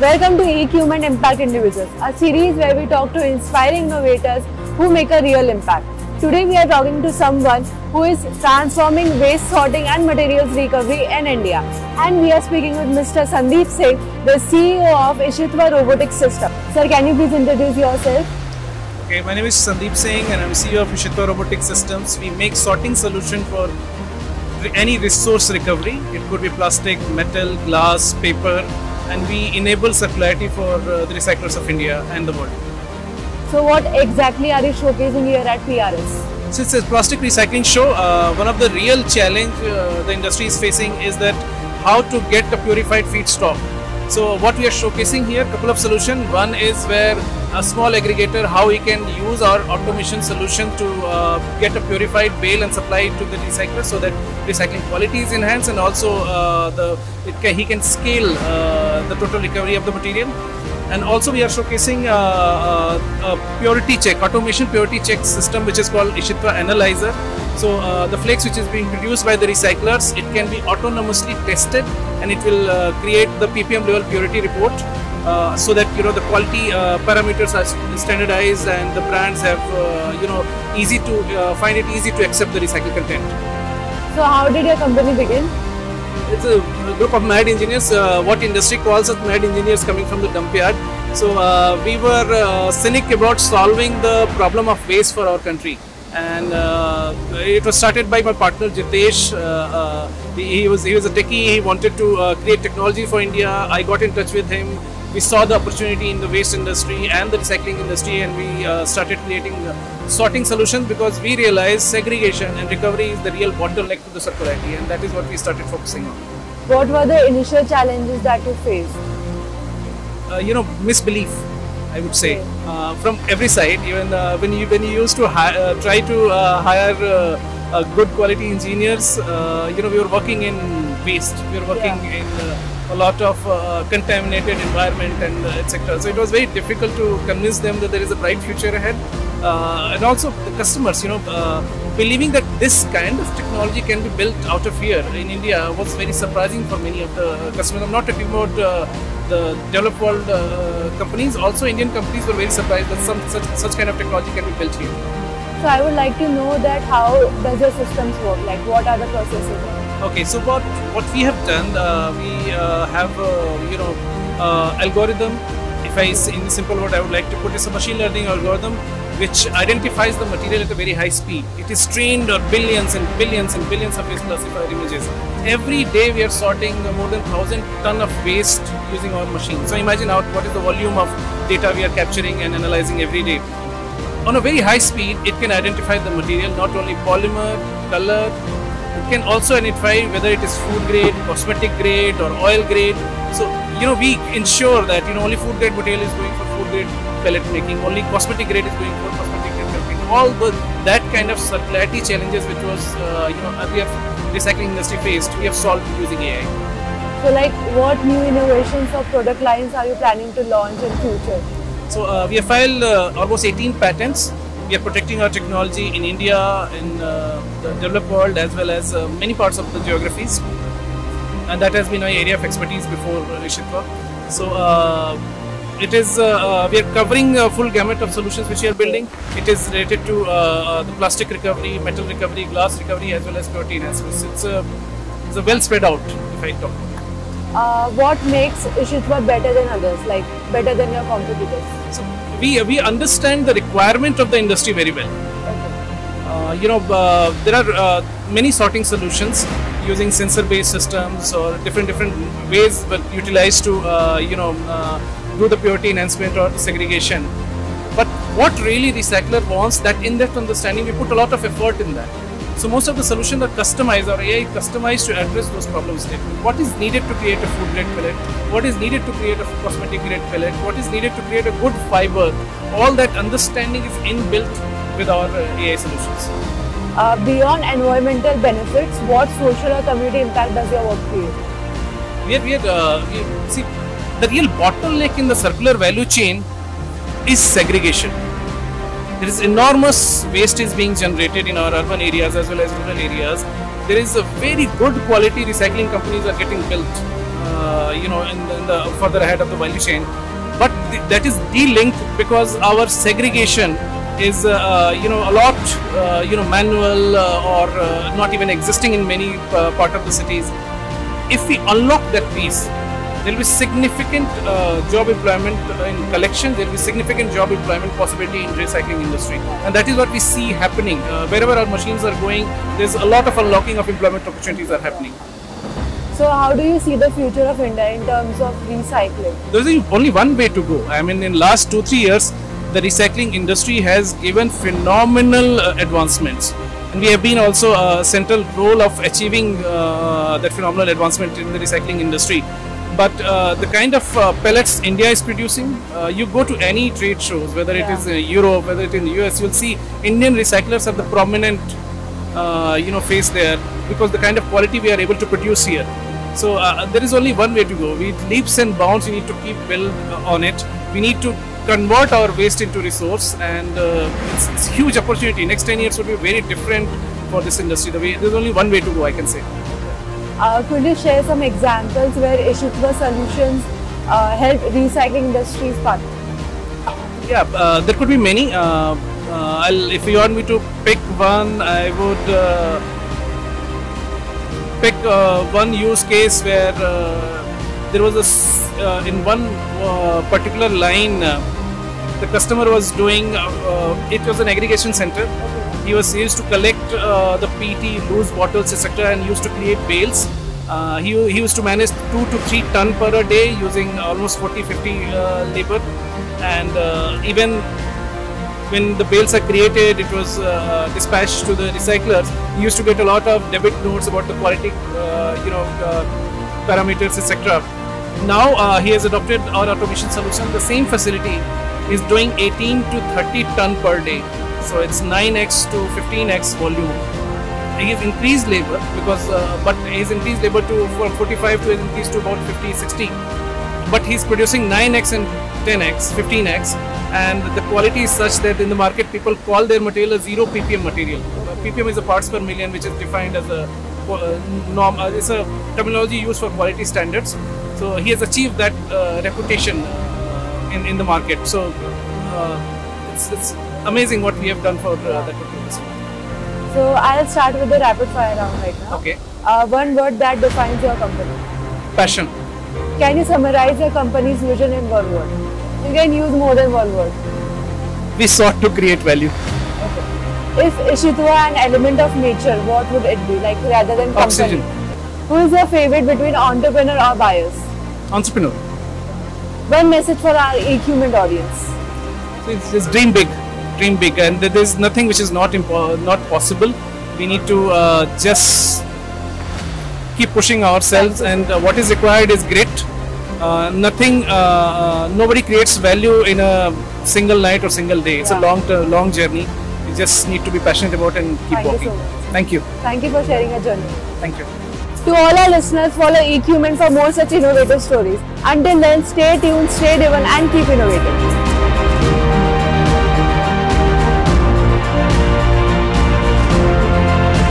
Welcome to EQMint Impact Individuals, a series where we talk to inspiring innovators who make a real impact. Today we are talking to someone who is transforming waste sorting and materials recovery in India. And we are speaking with Mr. Sandeep Singh, the CEO of Ishitva Robotics Systems. Sir, can you please introduce yourself? Okay, my name is Sandeep Singh and I'm CEO of Ishitva Robotics Systems. We make sorting solution for any resource recovery. It could be plastic, metal, glass, paper, and we enable circularity for the recyclers of India and the world. So what exactly are you showcasing here at PRS? So it's a plastic recycling show. One of the real challenge the industry is facing is that how to get a purified feedstock. So what we are showcasing here, couple of solutions. One is where a small aggregator, how we can use our automation solution to get a purified bale and supply it to the recycler so that recycling quality is enhanced, and also he can scale the total recovery of the material. And also we are showcasing a purity check, automation purity check system, which is called Ishitva Analyzer. So the flakes which is being produced by the recyclers, it can be autonomously tested and it will create the ppm level purity report so that the quality parameters are standardized and the brands have find it easy to accept the recycled content. So how did your company begin? It's a group of mad engineers, what industry calls us mad engineers, coming from the dump yard. So we were cynic about solving the problem of waste for our country, and it was started by my partner Jitesh. He was a techie. He wanted to create technology for India. I got in touch with him. We saw the opportunity in the waste industry and the recycling industry, and we started creating sorting solutions, because we realized segregation and recovery is the real bottleneck to the circularity, and that is what we started focusing on. What were the initial challenges that you faced? Misbelief, I would say, okay. From every side. Even when you used to try to hire good quality engineers, we were working in waste. We were working in a lot of contaminated environment and etc. So it was very difficult to convince them that there is a bright future ahead, and also the customers, believing that this kind of technology can be built out of here in India was very surprising for many of the customers. I'm not talking about the developed world companies. Also Indian companies were very surprised that such kind of technology can be built here. So I would like to know that how does your systems work? Like what are the processes? Okay, so what we have done, we have algorithm. If in the simple word I would like to put, is a machine learning algorithm which identifies the material at a very high speed. It is trained on billions and billions and billions of classified images. Every day we are sorting more than 1,000 tons of waste using our machine. So imagine what is the volume of data we are capturing and analyzing every day. On a very high speed, it can identify the material, not only polymer, color. It can also identify whether it is food grade, cosmetic grade or oil grade. So, we ensure that, only food grade material is going for food grade pellet making, only cosmetic grade is going for cosmetic grade pellet making. All that kind of circularity challenges which was, earlier recycling industry faced, we have solved using AI. So, what new innovations or product lines are you planning to launch in future? So, we have filed almost 18 patents. We are protecting our technology in India, in the developed world, as well as many parts of the geographies, and that has been our area of expertise before Ishitva. So we are covering a full gamut of solutions which we are building. It is related to the plastic recovery, metal recovery, glass recovery, as well as purity enhancements. It's a well spread out, if I talk. What makes Ishitva better than others, better than your competitors? So we understand the requirement of the industry very well. Okay. There are many sorting solutions using sensor-based systems or different ways, but utilized to do the purity enhancement or the segregation. But what really recycler wants, that in-depth understanding, we put a lot of effort in that. So most of the solutions are customized, or AI customized, to address those problems. What is needed to create a food grade pellet? What is needed to create a cosmetic grade pellet? What is needed to create a good fiber? All that understanding is inbuilt with our AI solutions. Beyond environmental benefits, what social or community impact does your work create? See, the real bottleneck in the circular value chain is segregation. There is enormous waste is being generated in our urban areas as well as rural areas. There is a very good quality recycling companies are getting built, in the further ahead of the value chain. But that is de-linked because our segregation is, a lot, manual or not even existing in many part of the cities. If we unlock that piece, there will be significant job employment in collection. There will be significant job employment possibility in recycling industry, and that is what we see happening. Wherever our machines are going, there's a lot of unlocking of employment opportunities are happening. So how do you see the future of India in terms of recycling? There is only one way to go. I mean, in last 2-3 years, the recycling industry has given phenomenal advancements, and we have been also a central role of achieving that phenomenal advancement in the recycling industry. But the kind of pellets India is producing, you go to any trade shows, whether it is in Europe, whether it is in the US, you'll see Indian recyclers are the prominent face there, because the kind of quality we are able to produce here. So there is only one way to go. We leaps and bounds, we need to keep build on it. We need to convert our waste into resource, and it's a huge opportunity. Next 10 years would be very different for this industry. There's only one way to go, I can say. Could you share some examples where Ishitva Solutions help recycling industries part? Yeah, there could be many. If you want me to pick one, I would pick one use case where there was a in one particular line, the customer was doing. It was an aggregation center. He was used to collect the PET, loose bottles, etc., and used to create bales. He used to manage 2 to 3 tons per day using almost 40-50 labor. And even when the bales are created, it was dispatched to the recyclers. He used to get a lot of debit notes about the quality, parameters, etc. Now he has adopted our automation solution. The same facility is doing 18 to 30 tons per day. So it's 9x to 15x volume. He has increased labor because, but he's increased labor to from 45 to increased to about 50, 60. But he's producing 9x and 10x, 15x, and the quality is such that in the market people call their material a 0 ppm material. PPM is a parts per million, which is defined as a norm. It's a terminology used for quality standards. So he has achieved that reputation in the market. So it's amazing what we have done for that particular segment. So I'll start with the rapid fire round right now. Okay. One word that defines your company. Passion. Can you summarize your company's vision in one word? You can use more than one word. We sought to create value. Okay. If Ishitva an element of nature, what would it be? Like rather than company. Oxygen. Who is your favorite between entrepreneur or buyers? Entrepreneur. One message for our EQMint audience. It's dream big. Dream big, and there is nothing which is not possible. We need to just keep pushing ourselves, and what is required is grit. Nobody creates value in a single night or single day. It's a long journey. You just need to be passionate about it and keep walking. Thank you. Thank you for sharing your journey. Thank you. To all our listeners, follow EQMint for more such innovative stories. Until then, stay tuned, stay driven, and keep innovating.